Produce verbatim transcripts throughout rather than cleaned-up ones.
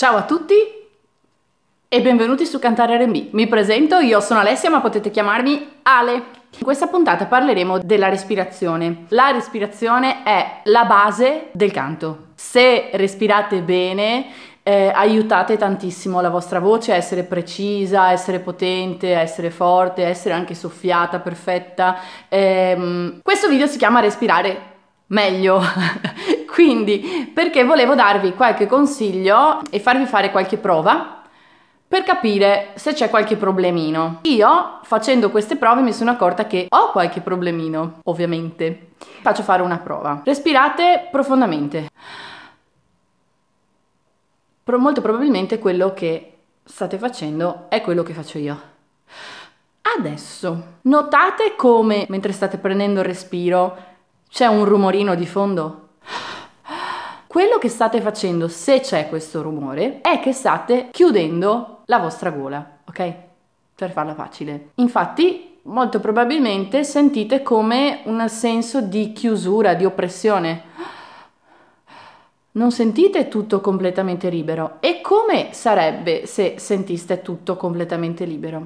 Ciao a tutti e benvenuti su Cantare R and B. Mi presento, io sono Alessia, ma potete chiamarmi Ale. In questa puntata parleremo della respirazione. La respirazione è la base del canto. Se respirate bene, eh, aiutate tantissimo la vostra voce a essere precisa, a essere potente, a essere forte, a essere anche soffiata, perfetta. Ehm, questo video si chiama Respirare Meglio. Quindi, perché volevo darvi qualche consiglio e farvi fare qualche prova per capire se c'è qualche problemino. Io, facendo queste prove, mi sono accorta che ho qualche problemino, ovviamente. Faccio fare una prova. Respirate profondamente. Però molto probabilmente quello che state facendo è quello che faccio io. Adesso, notate come, mentre state prendendo il respiro, c'è un rumorino di fondo. Quello che state facendo, se c'è questo rumore, è che state chiudendo la vostra gola, ok? Per farla facile. Infatti, molto probabilmente sentite come un senso di chiusura, di oppressione. Non sentite tutto completamente libero. E come sarebbe se sentiste tutto completamente libero?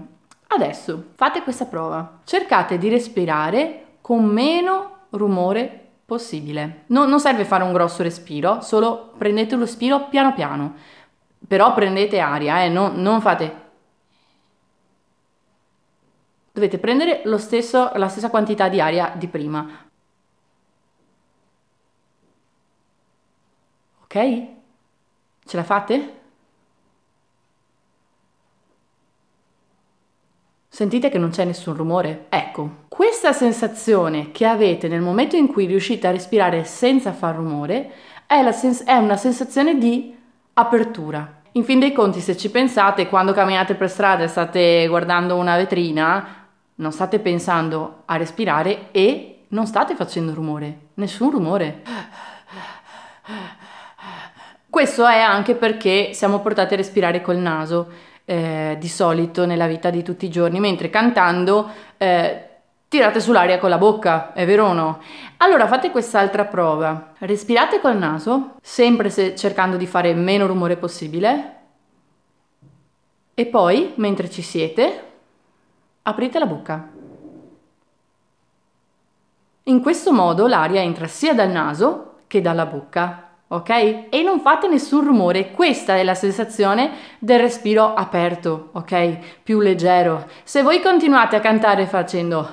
Adesso fate questa prova. Cercate di respirare con meno rumore possibile. No, non serve fare un grosso respiro, solo prendete lo respiro piano piano, però prendete aria, eh, non, non fate... Dovete prendere lo stesso, la stessa quantità di aria di prima. Ok? Ce la fate? Sentite che non c'è nessun rumore? Ecco, questa sensazione che avete nel momento in cui riuscite a respirare senza far rumore è, la sens- è una sensazione di apertura. In fin dei conti, se ci pensate, quando camminate per strada e state guardando una vetrina, non state pensando a respirare e non state facendo rumore. Nessun rumore. Questo è anche perché siamo portati a respirare col naso. Eh, di solito nella vita di tutti i giorni, mentre cantando eh, tirate sull'aria con la bocca, è vero o no? Allora fate quest'altra prova. Respirate col naso, sempre se cercando di fare meno rumore possibile, e poi, mentre ci siete, aprite la bocca. In questo modo l'aria entra sia dal naso che dalla bocca. Ok? E non fate nessun rumore, questa è la sensazione del respiro aperto, ok? Più leggero. Se voi continuate a cantare facendo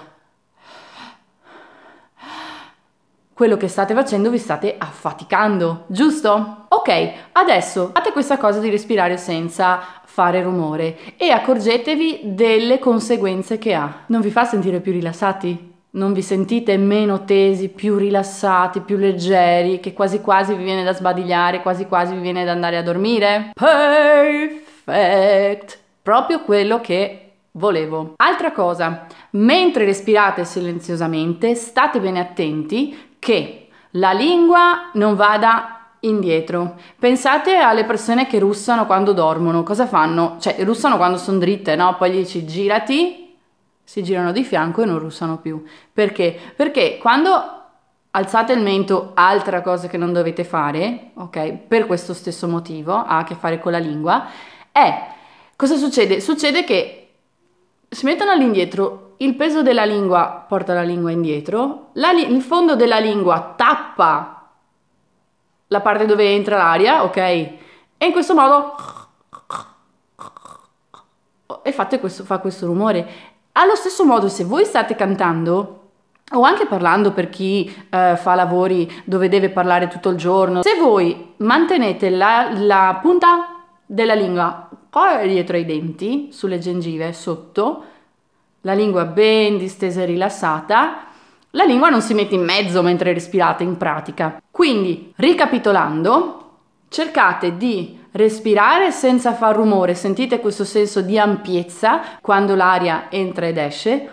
quello che state facendo, vi state affaticando, giusto? Ok, adesso fate questa cosa di respirare senza fare rumore e accorgetevi delle conseguenze che ha. Non vi fa sentire più rilassati? Non vi sentite meno tesi, più rilassati, più leggeri, che quasi quasi vi viene da sbadigliare, quasi quasi vi viene da andare a dormire? Perfect! Proprio quello che volevo. Altra cosa, mentre respirate silenziosamente, state bene attenti che la lingua non vada indietro. Pensate alle persone che russano quando dormono. Cosa fanno? Cioè, russano quando sono dritte, no? Poi gli dici girati... si girano di fianco e non russano più. Perché? Perché quando alzate il mento, altra cosa che non dovete fare, ok, per questo stesso motivo, ha a che fare con la lingua, è, cosa succede? Succede che si mettono all'indietro, il peso della lingua porta la lingua indietro, la li- il fondo della lingua tappa la parte dove entra l'aria, ok, e in questo modo e fate questo, fa questo rumore. Allo stesso modo, se voi state cantando o anche parlando, per chi eh, fa lavori dove deve parlare tutto il giorno, se voi mantenete la, la punta della lingua dietro ai denti, sulle gengive, sotto, la lingua ben distesa e rilassata, la lingua non si mette in mezzo mentre respirate in pratica. Quindi, ricapitolando, cercate di respirare senza far rumore, sentite questo senso di ampiezza quando l'aria entra ed esce,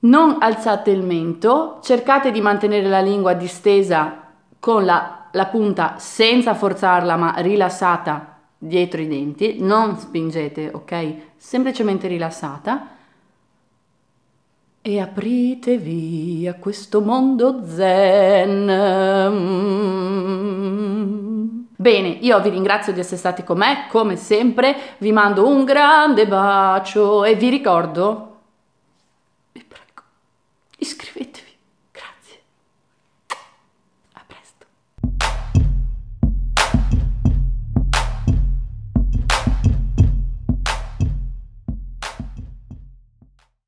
non alzate il mento, cercate di mantenere la lingua distesa con la, la punta senza forzarla ma rilassata dietro i denti, non spingete, ok? Semplicemente rilassata. E apritevi a questo mondo zen. Mm. Bene, io vi ringrazio di essere stati con me, come sempre vi mando un grande bacio e vi ricordo, vi prego, iscrivetevi.